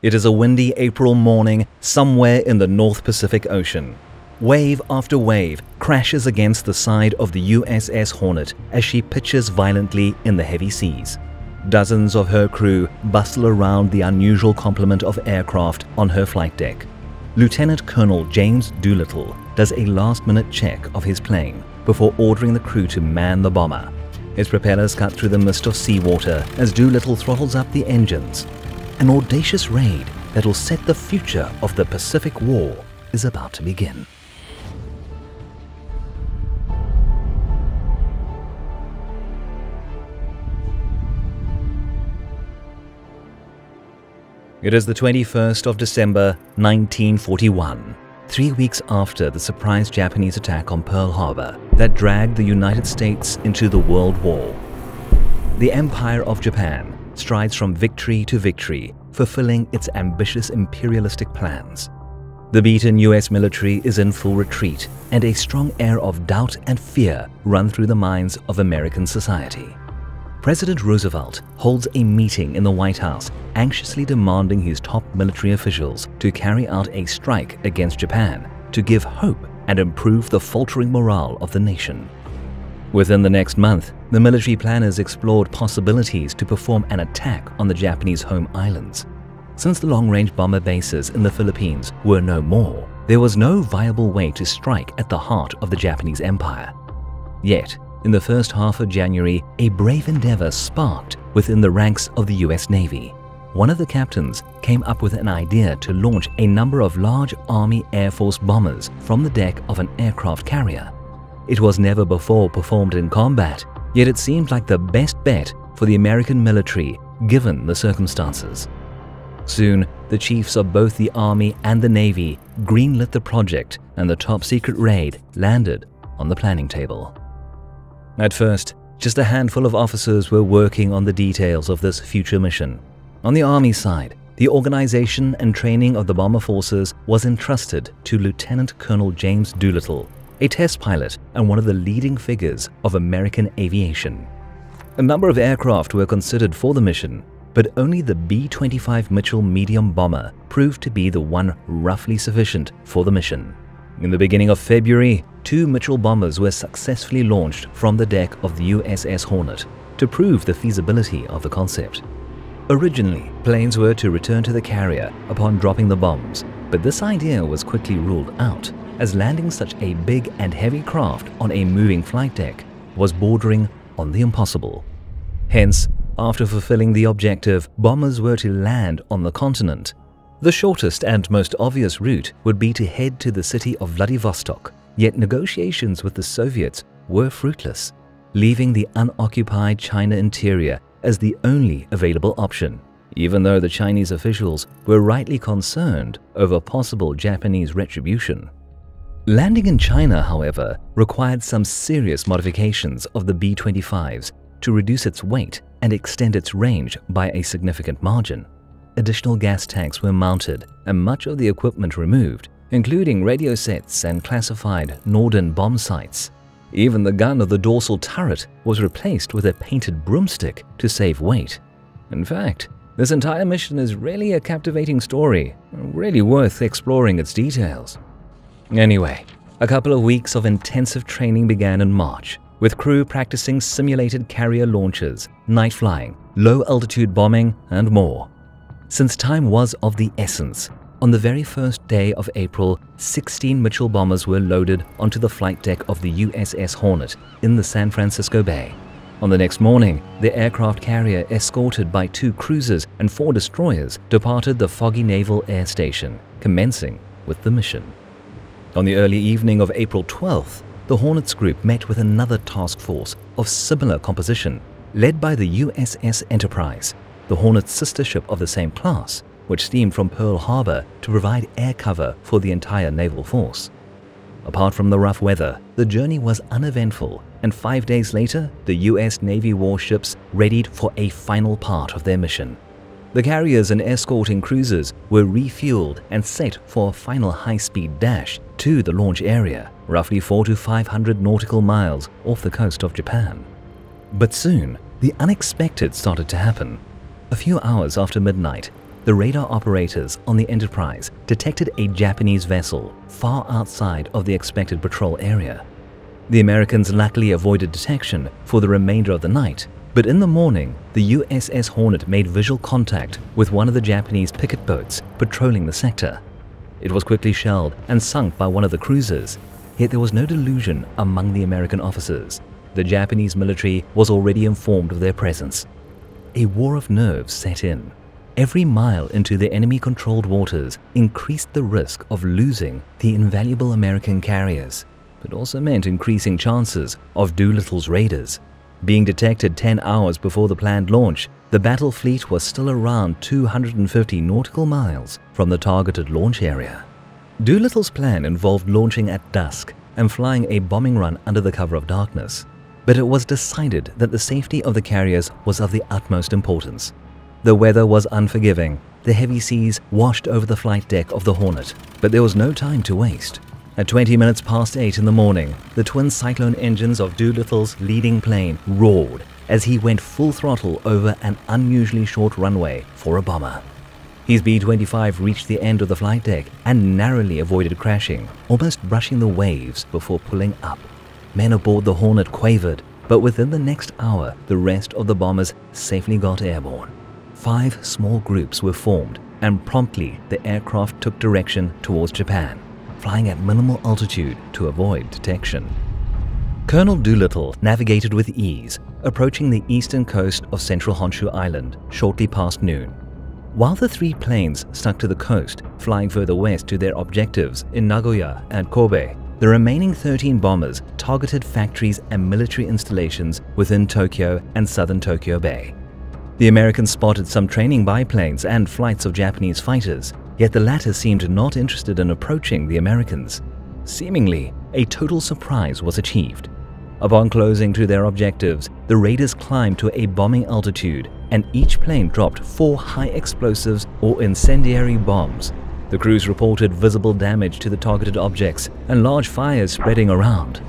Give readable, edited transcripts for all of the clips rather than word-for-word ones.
It is a windy April morning somewhere in the North Pacific Ocean. Wave after wave crashes against the side of the USS Hornet as she pitches violently in the heavy seas. Dozens of her crew bustle around the unusual complement of aircraft on her flight deck. Lieutenant Colonel James Doolittle does a last-minute check of his plane before ordering the crew to man the bomber. Its propellers cut through the mist of seawater as Doolittle throttles up the engines. An audacious raid that will set the future of the Pacific War is about to begin. It is the 21st of December, 1941, 3 weeks after the surprise Japanese attack on Pearl Harbor that dragged the United States into the World War. The Empire of Japan strides from victory to victory, fulfilling its ambitious imperialistic plans. The beaten US military is in full retreat, and a strong air of doubt and fear run through the minds of American society. President Roosevelt holds a meeting in the White House, anxiously demanding his top military officials to carry out a strike against Japan to give hope and improve the faltering morale of the nation. Within the next month, the military planners explored possibilities to perform an attack on the Japanese home islands. Since the long-range bomber bases in the Philippines were no more, there was no viable way to strike at the heart of the Japanese Empire. Yet, in the first half of January, a brave endeavor sparked within the ranks of the US Navy. One of the captains came up with an idea to launch a number of large Army Air Force bombers from the deck of an aircraft carrier. It was never before performed in combat, yet it seemed like the best bet for the American military given the circumstances. Soon, the chiefs of both the Army and the Navy greenlit the project, and the top-secret raid landed on the planning table. At first, just a handful of officers were working on the details of this future mission. On the Army side, the organization and training of the bomber forces was entrusted to Lieutenant Colonel James Doolittle, a test pilot and one of the leading figures of American aviation. A number of aircraft were considered for the mission, but only the B-25 Mitchell medium bomber proved to be the one roughly sufficient for the mission. In the beginning of February, two Mitchell bombers were successfully launched from the deck of the USS Hornet to prove the feasibility of the concept. Originally, planes were to return to the carrier upon dropping the bombs, but this idea was quickly ruled out, as landing such a big and heavy craft on a moving flight deck was bordering on the impossible. Hence, after fulfilling the objective, bombers were to land on the continent. The shortest and most obvious route would be to head to the city of Vladivostok, yet negotiations with the Soviets were fruitless, leaving the unoccupied China interior as the only available option, even though the Chinese officials were rightly concerned over possible Japanese retribution. Landing in China, however, required some serious modifications of the B-25s to reduce its weight and extend its range by a significant margin. Additional gas tanks were mounted and much of the equipment removed, including radio sets and classified Norden bomb sites. Even the gun of the dorsal turret was replaced with a painted broomstick to save weight. In fact, this entire mission is really a captivating story, really worth exploring its details. Anyway, a couple of weeks of intensive training began in March, with crew practicing simulated carrier launches, night flying, low-altitude bombing, and more. Since time was of the essence, on the very first day of April, 16 Mitchell bombers were loaded onto the flight deck of the USS Hornet in the San Francisco Bay. On the next morning, the aircraft carrier, escorted by two cruisers and four destroyers, departed the foggy Naval Air Station, commencing with the mission. On the early evening of April 12th, the Hornets group met with another task force of similar composition, led by the USS Enterprise, the Hornet's sister ship of the same class, which steamed from Pearl Harbor to provide air cover for the entire naval force. Apart from the rough weather, the journey was uneventful, and 5 days later, the US Navy warships readied for a final part of their mission. The carriers and escorting cruisers were refueled and set for a final high-speed dash to the launch area, roughly 400 to 500 nautical miles off the coast of Japan. But soon, the unexpected started to happen. A few hours after midnight, the radar operators on the Enterprise detected a Japanese vessel far outside of the expected patrol area. The Americans luckily avoided detection for the remainder of the night, but in the morning, the USS Hornet made visual contact with one of the Japanese picket boats patrolling the sector. It was quickly shelled and sunk by one of the cruisers, yet there was no delusion among the American officers. The Japanese military was already informed of their presence. A war of nerves set in. Every mile into the enemy-controlled waters increased the risk of losing the invaluable American carriers, but also meant increasing chances of Doolittle's raiders. Being detected 10 hours before the planned launch, the battle fleet was still around 250 nautical miles from the targeted launch area. Doolittle's plan involved launching at dusk and flying a bombing run under the cover of darkness, but it was decided that the safety of the carriers was of the utmost importance. The weather was unforgiving. The heavy seas washed over the flight deck of the Hornet, but there was no time to waste. At 20 minutes past 8 in the morning, the twin cyclone engines of Doolittle's leading plane roared as he went full throttle over an unusually short runway for a bomber. His B-25 reached the end of the flight deck and narrowly avoided crashing, almost brushing the waves before pulling up. Men aboard the Hornet quavered, but within the next hour, the rest of the bombers safely got airborne. 5 small groups were formed, and promptly the aircraft took direction towards Japan, flying at minimal altitude to avoid detection. Colonel Doolittle navigated with ease, approaching the eastern coast of central Honshu Island shortly past noon. While the 3 planes stuck to the coast, flying further west to their objectives in Nagoya and Kobe, the remaining 13 bombers targeted factories and military installations within Tokyo and southern Tokyo Bay. The Americans spotted some training biplanes and flights of Japanese fighters, yet the latter seemed not interested in approaching the Americans. Seemingly, a total surprise was achieved. Upon closing to their objectives, the raiders climbed to a bombing altitude and each plane dropped 4 high explosives or incendiary bombs. The crews reported visible damage to the targeted objects and large fires spreading around.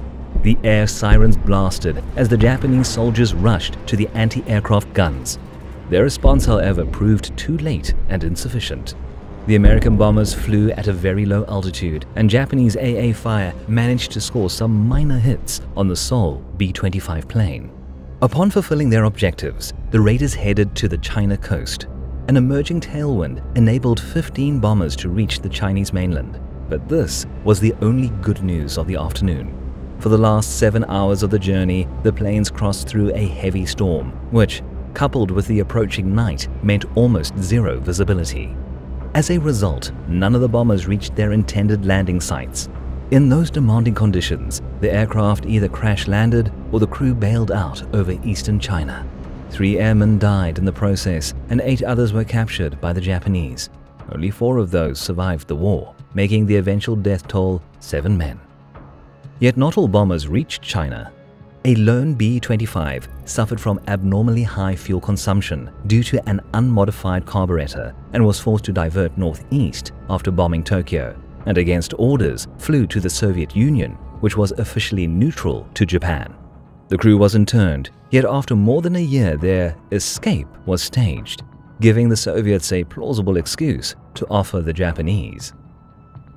The air sirens blasted as the Japanese soldiers rushed to the anti-aircraft guns. Their response, however, proved too late and insufficient. The American bombers flew at a very low altitude, and Japanese AA fire managed to score some minor hits on the Seoul B-25 plane. Upon fulfilling their objectives, the raiders headed to the China coast. An emerging tailwind enabled 15 bombers to reach the Chinese mainland, but this was the only good news of the afternoon. For the last 7 hours of the journey, the planes crossed through a heavy storm, which, coupled with the approaching night, meant almost zero visibility. As a result, none of the bombers reached their intended landing sites. In those demanding conditions, the aircraft either crash-landed or the crew bailed out over eastern China. 3 airmen died in the process, and 8 others were captured by the Japanese. Only 4 of those survived the war, making the eventual death toll 7 men. Yet not all bombers reached China. A lone B-25 suffered from abnormally high fuel consumption due to an unmodified carburetor and was forced to divert northeast after bombing Tokyo, and against orders flew to the Soviet Union, which was officially neutral to Japan. The crew was interned, yet after more than a year their escape was staged, giving the Soviets a plausible excuse to offer the Japanese.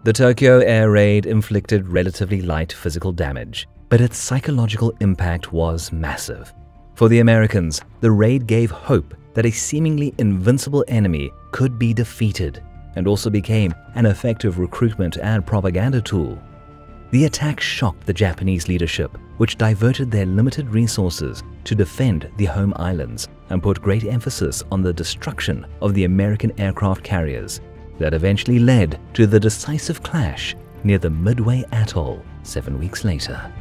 The Tokyo air raid inflicted relatively light physical damage, but its psychological impact was massive. For the Americans, the raid gave hope that a seemingly invincible enemy could be defeated and also became an effective recruitment and propaganda tool. The attack shocked the Japanese leadership, which diverted their limited resources to defend the home islands and put great emphasis on the destruction of the American aircraft carriers that eventually led to the decisive clash near the Midway Atoll 7 weeks later.